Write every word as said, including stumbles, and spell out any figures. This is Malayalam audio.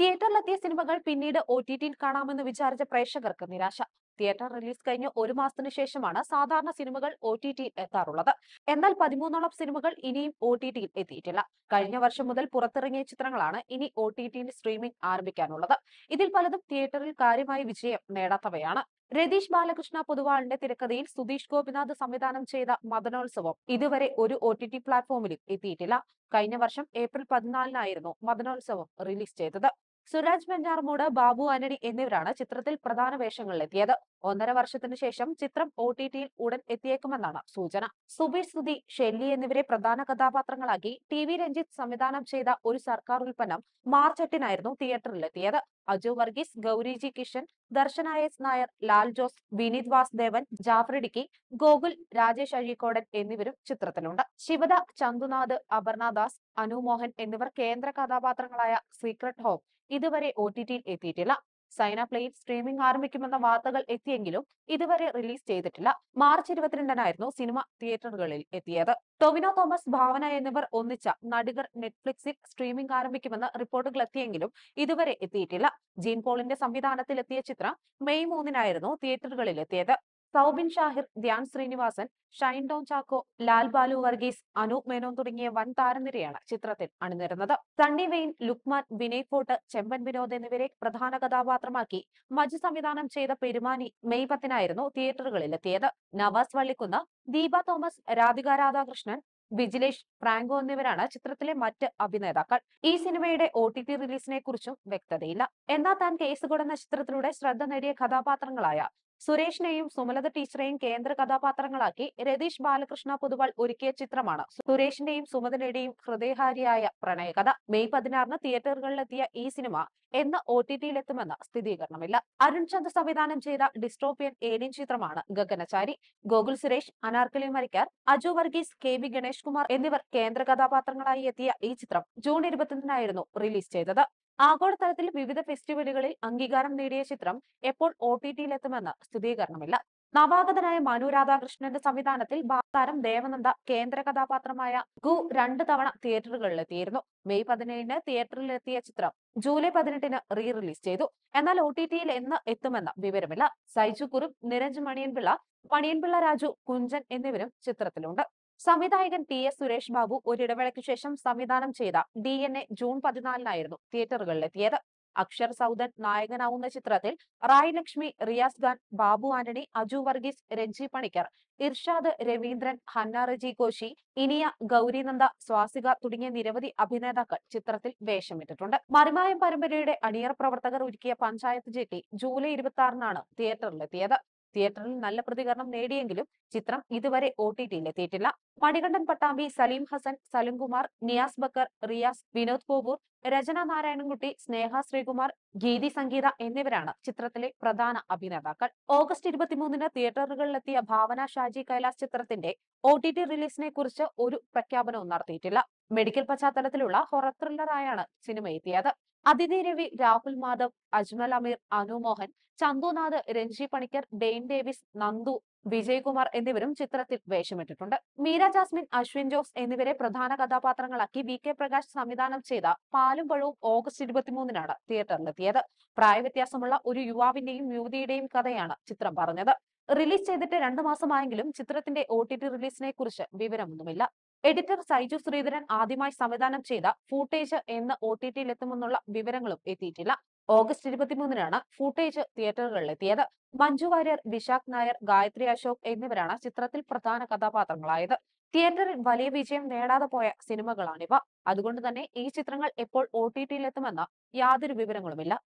തിയേറ്ററിലെത്തിയ സിനിമകൾ പിന്നീട് ഒടിടിയിൽ കാണാമെന്ന് വിചാരിച്ച പ്രേക്ഷകർക്ക് നിരാശ. തിയേറ്റർ റിലീസ് കഴിഞ്ഞ് ഒരു മാസത്തിന് ശേഷമാണ് സാധാരണ സിനിമകൾ ഒടിടിയിൽ എത്താറുള്ളത്. എന്നാൽ പതിമൂന്നോളം സിനിമകൾ ഇനിയും ഒടിടിയിൽ എത്തിയിട്ടില്ല. കഴിഞ്ഞ വർഷം മുതൽ പുറത്തിറങ്ങിയ ചിത്രങ്ങളാണ് ഇനി ഒടിടിയിൽ സ്ട്രീമിംഗ് ആരംഭിക്കാനുള്ളത്. ഇതിൽ പലതും തിയേറ്ററിൽ കാര്യമായ വിജയം നേടാത്തവയാണ്. രതീഷ് ബാലകൃഷ്ണ പൊതുവാളിന്റെ തിരക്കഥയിൽ സുധീഷ് ഗോപിനാഥ് സംവിധാനം ചെയ്ത മദനോത്സവം ഇതുവരെ ഒരു ഒ ടി ടി പ്ലാറ്റ്ഫോമിലും എത്തിയിട്ടില്ല. കഴിഞ്ഞ വർഷം ഏപ്രിൽ പതിനാലിനായിരുന്നു മദനോത്സവം റിലീസ് ചെയ്തത്. സുരാജ് വെഞ്ഞാറമൂട്, ബാബു ആന്റണി എന്നിവരാണ് ചിത്രത്തിൽ പ്രധാന വേഷങ്ങളിലെത്തിയത്. ഒന്നര വർഷത്തിനു ശേഷം ചിത്രം ഒ ടി ടിയിൽ ഉടൻ എത്തിയേക്കുമെന്നാണ് സൂചന. സുബി, സുധി, ഷെല്ലി എന്നിവരെ പ്രധാന കഥാപാത്രങ്ങളാക്കി ടി വി രഞ്ജിത്ത് സംവിധാനം ചെയ്ത ഒരു സർക്കാർ ഉൽപ്പന്നം മാർച്ച് എട്ടിനായിരുന്നു തിയേറ്ററിലെത്തിയത്. അജു വർഗീസ്, ഗൌരിജി കിഷൻ, ദർശന എസ് നായർ, ലാൽ ജോസ്, വിനീത് വാസുദേവൻ, ജാഫ്രിഡിക്കി, ഗോകുൽ, രാജേഷ് അഴീക്കോടൻ എന്നിവരും ചിത്രത്തിലുണ്ട്. ശിവദ, ചന്തുനാഥ്, അപർണദാസ്, അനുമോഹൻ എന്നിവർ കേന്ദ്ര കഥാപാത്രങ്ങളായ സീക്രട്ട് ഹോം ഇതുവരെ ഒ ടി ടിയിൽ എത്തിയിട്ടില്ല. സൈന പ്ലേയിൽ സ്ട്രീമിംഗ് ആരംഭിക്കുമെന്ന വാർത്തകൾ എത്തിയെങ്കിലും ഇതുവരെ റിലീസ് ചെയ്തിട്ടില്ല. മാർച്ച് ഇരുപത്തിരണ്ടിനായിരുന്നു സിനിമ തിയേറ്ററുകളിൽ എത്തിയത്. ടൊവിനോ തോമസ്, ഭാവന എന്നിവർ ഒന്നിച്ച നടികർ നെറ്റ്ഫ്ലിക്സിൽ സ്ട്രീമിംഗ് ആരംഭിക്കുമെന്ന റിപ്പോർട്ടുകൾ എത്തിയെങ്കിലും ഇതുവരെ എത്തിയിട്ടില്ല. ജീൻ പോളിന്റെ സംവിധാനത്തിൽ എത്തിയ ചിത്രം മെയ് മൂന്നിനായിരുന്നു തിയേറ്ററുകളിൽ എത്തിയത്. സൗബിൻ ഷാഹിർ, ധ്യാൻ ശ്രീനിവാസൻ, ഷൈൻ ഡോൺ ചാക്കോ, ലാൽ ബാലു വർഗീസ്, അനൂപ് മേനോൻ തുടങ്ങിയ വൻ താരനിരയാണ് ചിത്രത്തിൽ അണിനിരുന്നത്. സണ്ണി വെയിൻ, ലുക്മാൻ, വിനയ് ഫോർട്ട്, ചെമ്പൻ വിനോദ് എന്നിവരെ പ്രധാന കഥാപാത്രമാക്കി മജു സംവിധാനം ചെയ്ത പെരുമാനി മെയ് പത്തിനായിരുന്നു തിയേറ്ററുകളിലെത്തിയത്. നവാസ് വള്ളിക്കുന്ന്, ദീപ തോമസ്, രാധിക രാധാകൃഷ്ണൻ, വിജിലേഷ്, ഫ്രാങ്കോ എന്നിവരാണ് ചിത്രത്തിലെ മറ്റ് അഭിനേതാക്കൾ. ഈ സിനിമയുടെ ഒ ടി ടി റിലീസിനെ കുറിച്ചും വ്യക്തതയില്ല. എന്നാൽ താൻ കേസുകൂടെ എന്ന ചിത്രത്തിലൂടെ ശ്രദ്ധ നേടിയ കഥാപാത്രങ്ങളായ സുരേഷിനെയും സുമലത ടീച്ചറേയും കേന്ദ്ര കഥാപാത്രങ്ങളാക്കി രതീഷ് ബാലകൃഷ്ണ പൊതുവാൾ ഒരുക്കിയ ചിത്രമാണ് സുരേഷിന്റെയും സുമതിയുടെയും ഹൃദയഹാരിയായ പ്രണയകഥ. മെയ് പതിനാറിന് തിയേറ്ററുകളിലെത്തിയ ഈ സിനിമ എന്ന് ഒ ടി ടിയിലെത്തുമെന്ന് സ്ഥിരീകരണമില്ല. അരുൺ ചന്ദ് സംവിധാനം ചെയ്ത ഡിസ്ട്രോപ്പിയൻ ഏലിയൻ ചിത്രമാണ് ഗഗനചാരി. ഗോകുൽ സുരേഷ്, അനാർക്കലി മരിക്കാർ, അജു വർഗീസ്, കെ വി ഗണേഷ് കുമാർ എന്നിവർ കേന്ദ്ര കഥാപാത്രങ്ങളായി എത്തിയ ഈ ചിത്രം ജൂൺ ഇരുപത്തിയൊന്നിനായിരുന്നു റിലീസ് ചെയ്തത്. ആഗോളതലത്തിൽ വിവിധ ഫെസ്റ്റിവലുകളിൽ അംഗീകാരം നേടിയ ചിത്രം എപ്പോൾ ഒ ടി ടിയിലെത്തുമെന്ന് സ്ഥിരീകരണമില്ല. നവാഗതനായ മനു രാധാകൃഷ്ണന്റെ സംവിധാനത്തിൽ ബാലതാരം ദേവനന്ദ കേന്ദ്ര കഥാപാത്രമായ ഗു രണ്ടു തവണ തിയേറ്ററുകളിലെത്തിയിരുന്നു. മെയ് പതിനേഴിന് തിയേറ്ററിലെത്തിയ ചിത്രം ജൂലൈ പതിനെട്ടിന് റീ റിലീസ് ചെയ്തു. എന്നാൽ ഒ ടി ടിയിൽ എന്ന് എത്തുമെന്ന് വിവരമില്ല. സൈജു കുറുപ്പ്, നിരഞ്ജ് മണിയൻപിള്ള, മണിയൻപിള്ള രാജു, കുഞ്ചൻ എന്നിവരും ചിത്രത്തിലുണ്ട്. സംവിധായകൻ ടി എസ് സുരേഷ് ബാബു ഒരിടവേളയ്ക്ക് ശേഷം സംവിധാനം ചെയ്ത ഡി എൻ എ ജൂൺ പതിനാലിനായിരുന്നു തിയേറ്ററുകളിലെത്തിയത്. അക്ഷർ സൗദൻ നായകനാവുന്ന ചിത്രത്തിൽ റായ് ലക്ഷ്മി, റിയാസ് ഖാൻ, ബാബു ആന്റണി, അജു വർഗീസ്, രഞ്ജി പണിക്കർ, ഇർഷാദ്, രവീന്ദ്രൻ, ഹന്ന റജി കോശി, ഇനിയ, ഗൗരിനന്ദ, സ്വാസിക തുടങ്ങിയ നിരവധി അഭിനേതാക്കൾ ചിത്രത്തിൽ വേഷമിട്ടിട്ടുണ്ട്. മറിമായം പരമ്പരയുടെ അണിയർ പ്രവർത്തകർ ഒരുക്കിയ പഞ്ചായത്ത് ജെട്ടി ജൂലൈ ഇരുപത്തി ആറിനാണ് തിയേറ്ററിലെത്തിയത്. തിയേറ്ററിൽ നല്ല പ്രതികരണം നേടിയെങ്കിലും ചിത്രം ഇതുവരെ ഒ ടി ടിയിൽ എത്തിയിട്ടില്ല. മണികണ്ഠൻ പട്ടാമ്പി, സലീം ഹസൻ, സലിംകുമാർ, നിയാസ് ബക്കർ, റിയാസ്, വിനോദ് കോവൂർ, രചന നാരായണൻകുട്ടി, സ്നേഹ ശ്രീകുമാർ, ഗീതി സംഗീത എന്നിവരാണ് ചിത്രത്തിലെ പ്രധാന അഭിനേതാക്കൾ. ഓഗസ്റ്റ് ഇരുപത്തിമൂന്നിന് തിയേറ്ററുകളിലെത്തിയ ഭാവന ഷാജി കൈലാസ് ചിത്രത്തിന്റെ ഒ ടി ടി റിലീസിനെ കുറിച്ച് ഒരു പ്രഖ്യാപനവും നടത്തിയിട്ടില്ല. മെഡിക്കൽ പശ്ചാത്തലത്തിലുള്ള ഹൊറർ ത്രില്ലറായാണ് സിനിമ എത്തിയത്. അതിഥി രവി, രാഹുൽ മാധവ്, അജ്മൽ അമീർ, അനുമോഹൻ, ചന്തുനാഥ്, രഞ്ജി പണിക്കർ, ഡെയിൻ ഡേവിസ്, നന്ദു, വിജയ്കുമാർ എന്നിവരും ചിത്രത്തിൽ വേഷമിട്ടിട്ടുണ്ട്. മീര ജാസ്മിൻ, അശ്വിൻ ജോസ് എന്നിവരെ പ്രധാന കഥാപാത്രങ്ങളാക്കി വി കെ പ്രകാശ് സംവിധാനം ചെയ്ത പാലും പഴവും ഓഗസ്റ്റ് ഇരുപത്തിമൂന്നിനാണ് തിയേറ്ററിലെത്തിയത്. പ്രായവ്യത്യാസമുള്ള ഒരു യുവാവിന്റെയും യുവതിയുടെയും കഥയാണ് ചിത്രം പറഞ്ഞത്. റിലീസ് ചെയ്തിട്ട് രണ്ടു മാസമായെങ്കിലും ചിത്രത്തിന്റെ ഒ ടി ടി റിലീസിനെ കുറിച്ച് വിവരമൊന്നുമില്ല. എഡിറ്റർ സൈജു ശ്രീധരൻ ആദ്യമായി സംവിധാനം ചെയ്ത ഫൂട്ടേജ് എന്ന് ഒ ടി ടിയിൽ എത്തുമെന്നുള്ള വിവരങ്ങളും എത്തിയിട്ടില്ല. ഓഗസ്റ്റ് ഇരുപത്തിമൂന്നിനാണ് ഫൂട്ടേജ് തിയേറ്ററുകളിലെത്തിയത്. മഞ്ജു വാര്യർ, വിശാഖ് നായർ, ഗായത്രി അശോക് എന്നിവരാണ് ചിത്രത്തിൽ പ്രധാന കഥാപാത്രങ്ങളായത്. തിയേറ്ററിൽ വലിയ വിജയം നേടാതെ പോയ സിനിമകളാണിവ. അതുകൊണ്ട് തന്നെ ഈ ചിത്രങ്ങൾ എപ്പോൾ ഒ ടി ടിയിൽ എത്തുമെന്ന യാതൊരു വിവരങ്ങളുമില്ല.